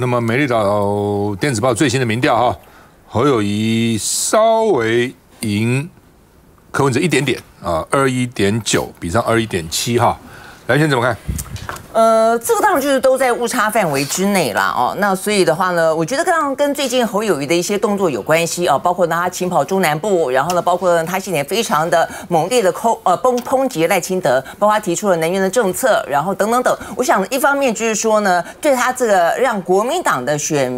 那么美丽岛电子报最新的民调哈，侯友宜稍微赢柯文哲一点点啊，21.9比上21.7哈。蓝轩怎么看？这个当然就是都在误差范围之内啦，哦，那所以的话呢，我觉得当然跟最近侯友宜的一些动作有关系啊，包括呢他勤跑中南部，然后呢，包括呢他今年非常的猛烈的抨击赖清德，包括他提出了能源的政策，然后等等等。我想一方面就是说呢，对他这个让国民党的选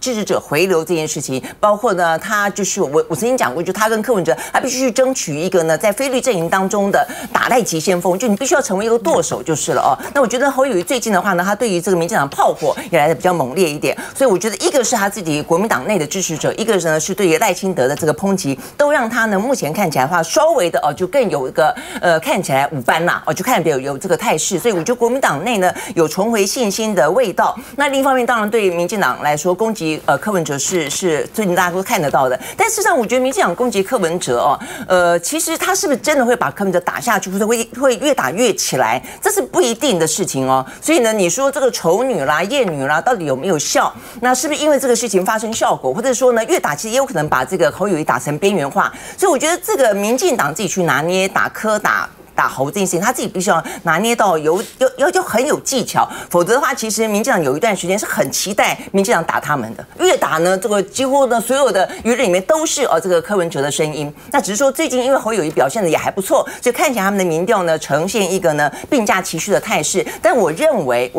支持者回流这件事情，包括呢他就是我曾经讲过，就他跟柯文哲，他必须去争取一个呢在非绿阵营当中的打赖级先锋，就你必须要成为一个舵手就是了哦。那我觉得。侯友宜最近的话呢，他对于这个民进党炮火也来的比较猛烈一点，所以我觉得一个是他自己国民党内的支持者，一个呢是对于赖清德的这个抨击，都让他呢目前看起来的话稍微的哦就更有一个看起来五班啦哦就看起来有这个态势，所以我觉得国民党内呢有重回信心的味道。那另一方面当然对于民进党来说攻击柯文哲是最近大家都看得到的，但事实上我觉得民进党攻击柯文哲哦其实他是不是真的会把柯文哲打下去，或者会越打越起来，这是不一定的事情。所以呢，你说这个丑女啦、艳女啦，到底有没有效？那是不是因为这个事情发生效果，或者说呢，越打其实也有可能把这个侯友宜打成边缘化？所以我觉得这个民进党自己去拿捏打柯打猴这件事情，他自己必须要拿捏到就很有技巧，否则的话，其实民进党有一段时间是很期待民进党打他们的，越打呢，这个几乎呢所有的舆论里面都是这个柯文哲的声音。那只是说最近因为侯友宜表现的也还不错，所以看起来他们的民调呢呈现一个呢并驾齐驱的态势。但我认为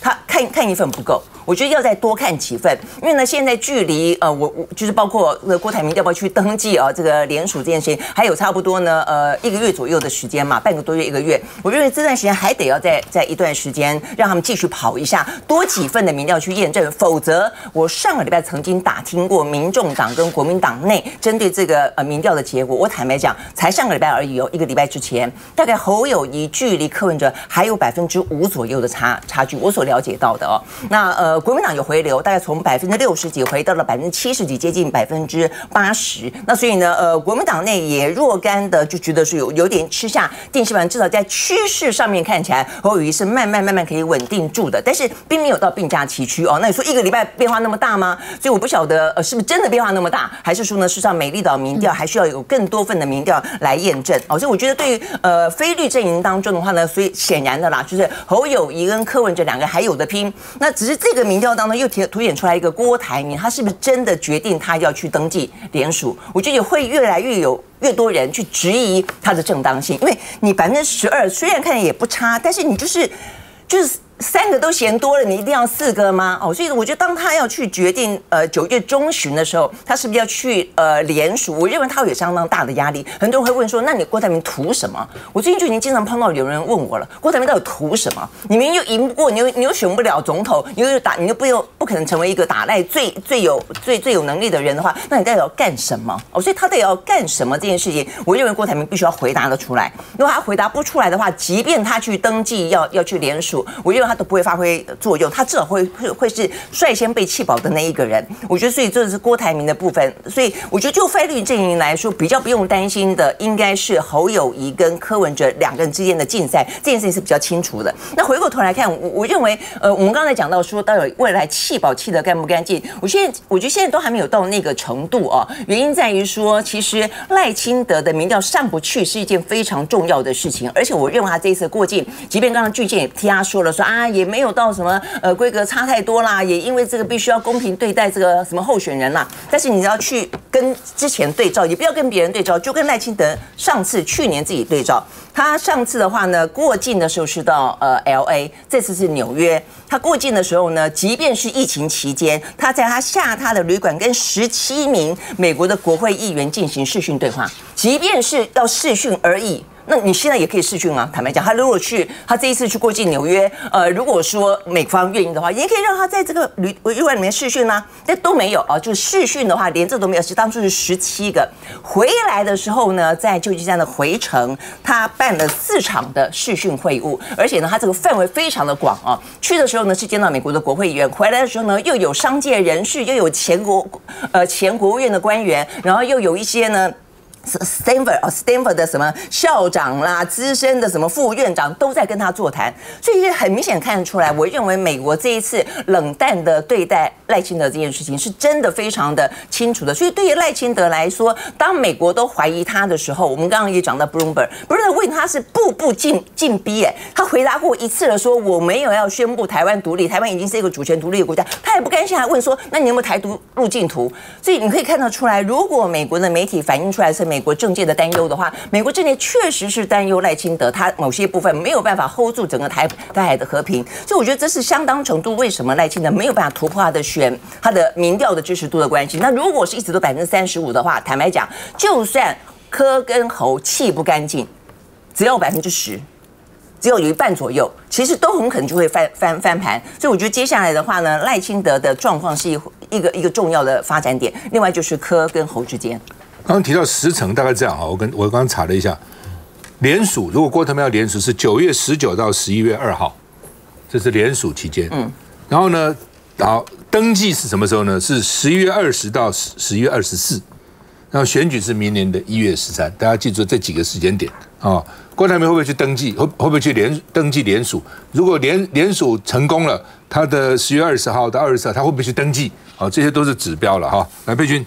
他看一份不够。我觉得要再多看几份，因为呢，现在距离我就是包括郭台铭要不要去登记啊，这个联署这件事情，还有差不多呢一个月左右的时间嘛，半个多月一个月。我认为这段时间还得要在一段时间让他们继续跑一下，多几份的民调去验证，否则我上个礼拜曾经打听过民众党跟国民党内针对这个民调的结果，我坦白讲，才上个礼拜而已哦，一个礼拜之前，大概侯友宜距离柯文哲还有5%左右的差距，我所了解到的哦，那国民党有回流，大概从60几回到了70几，接近80%。那所以呢，国民党内也若干的就觉得是有点吃下定心丸，至少在趋势上面看起来，侯友宜是慢慢可以稳定住的，但是并没有到并驾齐驱哦。那你说一个礼拜变化那么大吗？所以我不晓得是不是真的变化那么大，还是说呢，事实上美丽岛民调还需要有更多份的民调来验证哦。所以我觉得对于非绿阵营当中的话呢，所以显然的啦，就是侯友宜跟柯文哲两个还有的拼。那只是这个。民调当中又凸显出来一个郭台铭，他是不是真的决定他要去登记联署？我觉得也会越来越多人去质疑他的正当性，因为你12%虽然看起来也不差，但是你就是。3个都嫌多了，你一定要4个吗？哦，所以我觉得当他要去决定9月中旬的时候，他是不是要去联署？我认为他有相当大的压力。很多人会问说，那你郭台铭图什么？我最近就已经经常碰到有人问我了，郭台铭到底图什么？你明明又赢不过，你又选不了总统，你又不可能成为一个打赖最有能力的人的话，那你到底要干什么？哦，所以他到底要干什么这件事情，我认为郭台铭必须要回答得出来。如果他回答不出来的话，即便他去登记要去联署，我认为。他都不会发挥作用，他至少会是率先被弃保的那一个人。我觉得，所以这是郭台铭的部分。所以我觉得，就非绿阵营来说，比较不用担心的，应该是侯友宜跟柯文哲两个人之间的竞赛，这件事情是比较清楚的。那回过头来看，我认为，我们刚才讲到说，到底未来弃保弃得干不干净？我觉得现在都还没有到那个程度啊。原因在于说，其实赖清德的民调上不去是一件非常重要的事情，而且我认为他这一次过境，即便刚刚巨舰也替他说了，说啊。也没有到什么规格差太多啦，也因为这个必须要公平对待这个什么候选人啦。但是你要去跟之前对照，也不要跟别人对照，就跟赖清德去年自己对照。他上次的话呢，过境的时候是到LA， 这次是纽约。他过境的时候呢，即便是疫情期间，他在他下榻的旅馆跟17名美国的国会议员进行视讯对话，即便是要视讯而已。那你现在也可以视讯啊！坦白讲，他如果他这一次去过境纽约，如果说美方愿意的话，也可以让他在这个旅馆里面视讯啊，但都没有啊，就是视讯的话，连这都没有。当初是17个，回来的时候呢，在旧金山的回程，他办了4场的视讯会晤，而且呢，他这个范围非常的广啊。去的时候呢，是见到美国的国会议员，回来的时候呢，又有商界人士，又有前国务院的官员，然后又有一些呢。Stanford 的什么校长啦、资深的什么副院长都在跟他座谈，所以很明显看得出来，我认为美国这一次冷淡的对待赖清德这件事情是真的非常的清楚的。所以对于赖清德来说，当美国都怀疑他的时候，我们刚刚也讲到 Bloomberg 问他是步步进逼，他回答过一次了，说我没有要宣布台湾独立，台湾已经是一个主权独立的国家，他也不甘心，还问说那你有没有台独路径图？所以你可以看得出来，如果美国的媒体反映出来是美国政界的担忧的话，美国政界确实是担忧赖清德，他某些部分没有办法 hold 住整个台海的和平，所以我觉得这是相当程度为什么赖清德没有办法突破他的民调的支持度的关系。那如果是一直都35%的话，坦白讲，就算柯跟侯气不干净，只要10%。只有一半左右，其实都很可能就会翻盘，所以我觉得接下来的话呢，赖清德的状况是一个重要的发展点。另外就是柯跟侯之间，刚刚提到10成大概这样哈，我刚刚查了一下，联署如果郭台铭要联署是9月19到11月2号，这是联署期间。然后呢，好，登记是什么时候呢？是11月20到11月24，然后选举是明年的1月13，大家记住这几个时间点啊。郭台铭会不会去登记？会不会去登记联署？如果联署成功了，他的10月20号到24号，他会不会去登记？好，这些都是指标了哈。来，佩君。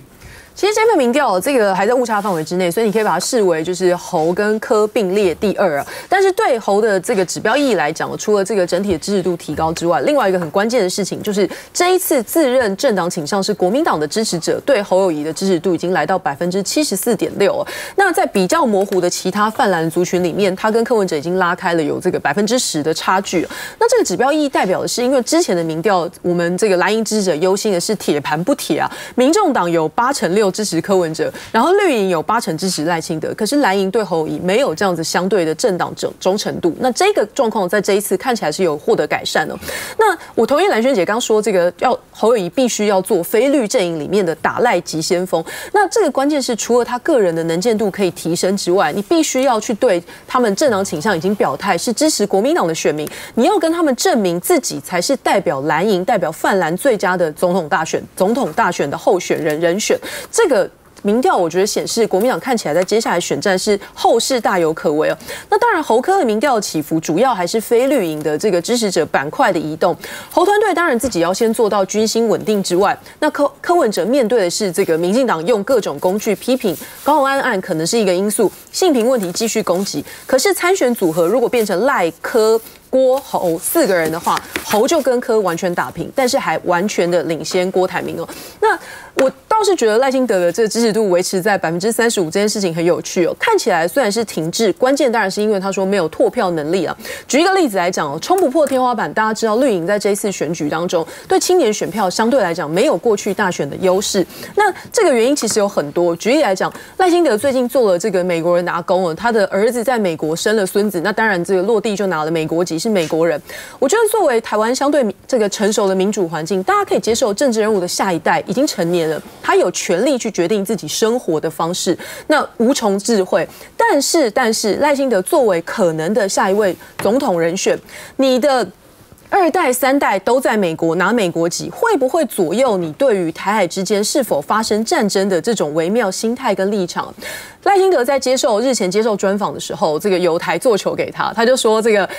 其实这份民调这个还在误差范围之内，所以你可以把它视为就是侯跟柯并列第2啊。但是对侯的这个指标意义来讲，除了这个整体的支持度提高之外，另外一个很关键的事情就是这一次自认政党倾向是国民党的支持者对侯友宜的支持度已经来到74.6%。那在比较模糊的其他泛蓝族群里面，他跟柯文哲已经拉开了有这个10%的差距。那这个指标意义代表的是，因为之前的民调，我们这个蓝营支持者忧心的是铁盘不铁啊，民众党有86%。支持柯文哲，然后绿营有8成支持赖清德，可是蓝营对侯友宜没有这样子相对的政党忠诚度。那这个状况在这一次看起来是有获得改善哦。那我同意蓝萱姐刚说，这个要侯友宜必须要做非绿阵营里面的打赖急先锋。那这个关键是，除了他个人的能见度可以提升之外，你必须要去对他们政党倾向已经表态是支持国民党的选民，你要跟他们证明自己才是代表蓝营、代表泛蓝最佳的总统大选的候选人选。这个民调我觉得显示，国民党看起来在接下来选战是后势大有可为哦。那当然，侯柯的民调起伏主要还是非绿营的这个支持者板块的移动。侯团队当然自己要先做到军心稳定之外，那柯文哲面对的是这个民进党用各种工具批评高虹安案可能是一个因素，性平问题继续攻击。可是参选组合如果变成赖柯郭侯4个人的话，侯就跟柯完全打平，但是还完全的领先郭台铭哦。那我倒是觉得赖清德的这支持度维持在35%这件事情很有趣哦。看起来虽然是停滞，关键当然是因为他说没有拓票能力啊。举一个例子来讲哦，冲不破天花板，大家知道绿营在这一次选举当中对青年选票相对来讲没有过去大选的优势。那这个原因其实有很多。举例来讲，赖清德最近做了这个美国人的阿公哦，他的儿子在美国生了孙子，那当然这个落地就拿了美国籍。是美国人，我觉得作为台湾相对这个成熟的民主环境，大家可以接受政治人物的下一代已经成年了，他有权利去决定自己生活的方式，那无穷智慧。但是赖清德作为可能的下一位总统人选，你的2代、3代都在美国拿美国籍，会不会左右你对于台海之间是否发生战争的这种微妙心态跟立场？赖清德在日前接受专访的时候，这个友台做球给他，他就说这个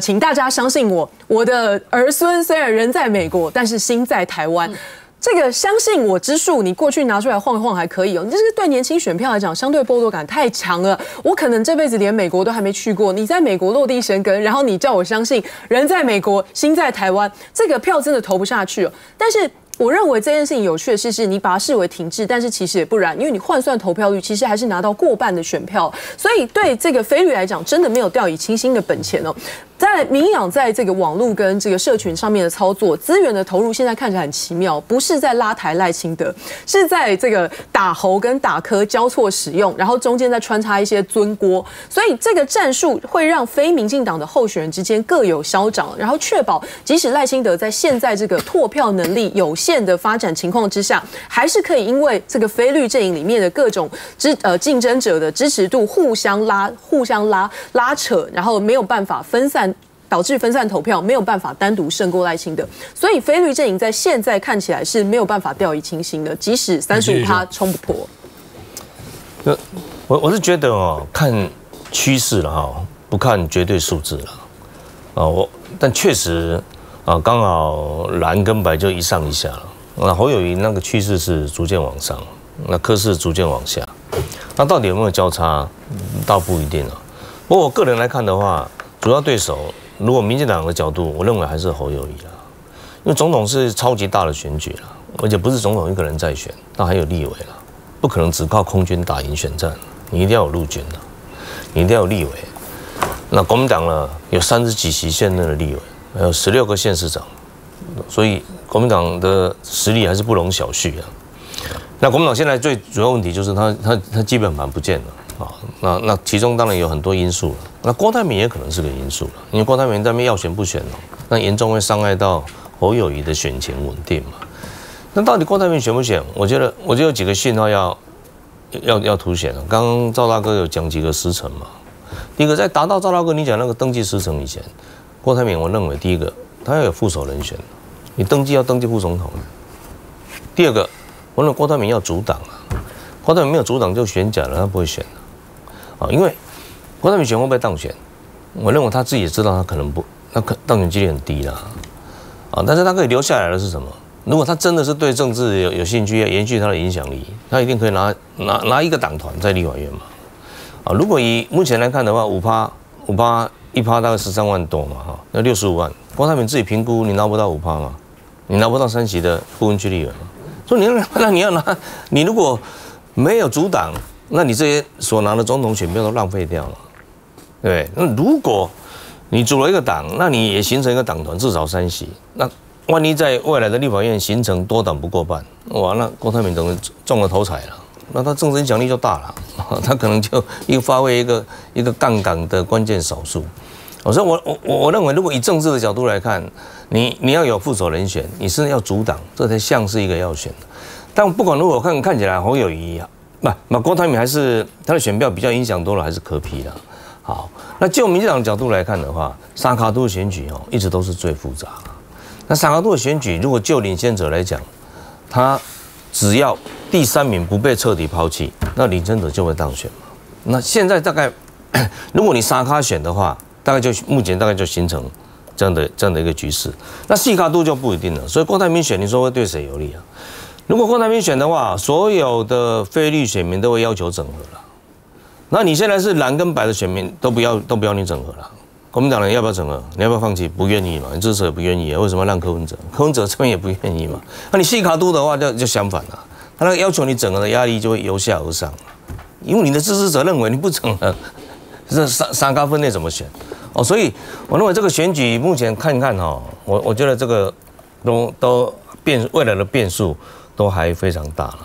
请大家相信我，我的儿孙虽然人在美国，但是心在台湾。这个相信我之术，你过去拿出来晃一晃还可以哦。你这个对年轻选票来讲，相对剥夺感太强了。我可能这辈子连美国都还没去过，你在美国落地生根，然后你叫我相信人在美国，心在台湾，这个票真的投不下去哦。但是我认为这件事情有趣的是，你把它视为停滞，但是其实也不然，因为你换算投票率，其实还是拿到过半的选票，所以对这个非绿来讲，真的没有掉以轻心的本钱哦。在民进党在这个网络跟这个社群上面的操作，资源的投入，现在看起来很奇妙，不是在拉抬赖清德，是在这个打侯跟打柯交错使用，然后中间再穿插一些尊锅，所以这个战术会让非民进党的候选人之间各有消长，然后确保即使赖清德在现在这个拓票能力有限的发展情况之下，还是可以因为这个非绿阵营里面的各种竞争者的支持度互相拉扯，然后没有办法分散。导致分散投票，没有办法单独胜过赖清德，所以非绿阵营在现在看起来是没有办法掉以轻心的，即使35%冲不破。我是觉得哦，看趋势了哈，不看绝对数字了啊。但确实啊，刚好蓝跟白就一上一下了。那侯友宜那个趋势是逐渐往上，那柯是逐渐往下。那到底有没有交叉，倒不一定了。不过我个人来看的话，主要对手如果民进党的角度，我认为还是侯友宜啦，因为总统是超级大的选举啦，而且不是总统一个人在选，那还有立委啦。不可能只靠空军打赢选战，你一定要有陆军的，你一定要有立委。那国民党呢，有30几席现任的立委，还有16个县市长，所以国民党的实力还是不容小觑啊。那国民党现在最主要问题就是他基本盘不见了啊。那其中当然有很多因素了。那郭台铭也可能是个因素了，因为郭台铭在那边要选不选哦，那严重会伤害到侯友宜的选情稳定嘛。那到底郭台铭选不选？我觉得有几个信号要凸显了。刚刚赵大哥有讲几个时程嘛，第一个在达到赵大哥你讲那个登记时程以前，郭台铭我认为第一个他要有副手人选，你要登记副总统。第二个，我认为郭台铭要阻挡啊，郭台铭没有阻挡就选假了，他不会选啊，因为郭台铭选会不会当选，我认为他自己也知道他可能不，那当选几率很低啦啊，但是他可以留下来的是什么？如果他真的是对政治有兴趣，要延续他的影响力，他一定可以拿一个党团在立法院嘛。啊，如果以目前来看的话，五趴1%大概13万多嘛，哈，那65万。郭台铭自己评估，你拿不到5%嘛，你拿不到3席的不分区立委嘛。所以你要拿，你如果没有阻挡，那你这些所拿的总统选票都浪费掉了，对不对？那如果你组了一个党，那你也形成一个党团，至少3席，那万一在未来的立法院形成多党不过半，哇，那郭台铭等于中了头彩了，那他政治影响力就大了，他可能就又发挥一个杠杆的关键少数。所以我认为，如果以政治的角度来看，你要有副手人选，你是要阻挡，这才像是一个要选的。但不管如何看起来侯友宜啊，不，郭台铭还是他的选票比较影响多了，还是可批的。好，那就民进党的角度来看的话，沙卡都选举哦，一直都是最复杂。那沙卡都的选举，如果就领先者来讲，他只要第3名不被彻底抛弃，那领先者就会当选嘛。那现在大概，如果你沙卡选的话，大概就目前大概就形成这样的一个局势。那细卡都就不一定了。所以郭台铭选，你说会对谁有利啊？如果郭台铭选的话，所有的非绿选民都会要求整合了。那你现在是蓝跟白的选民都不要你整合了。国民党人要不要整合？你要不要放弃？不愿意嘛，你支持也不愿意，为什么让柯文哲？柯文哲这边也不愿意嘛。那你细卡都的话就相反了，他那个要求你整合的压力就会由下而上，因为你的支持者认为你不整合，这三咖分裂怎么选？哦，所以我认为这个选举目前看看哈，我觉得这个未来的变数都还非常大了。